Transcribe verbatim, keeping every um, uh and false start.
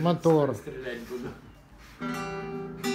мотор. Стрелять буду.